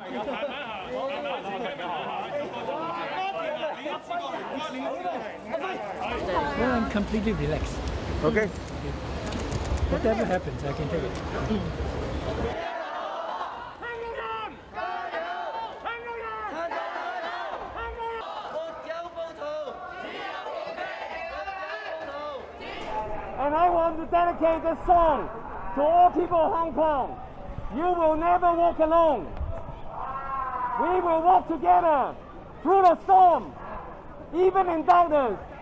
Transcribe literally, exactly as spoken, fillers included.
Well, I'm completely relaxed. Okay. Whatever happens, I can take it. And I want to dedicate this song to all people of Hong Kong. You will never walk alone. We will walk together through the storm, even in darkness.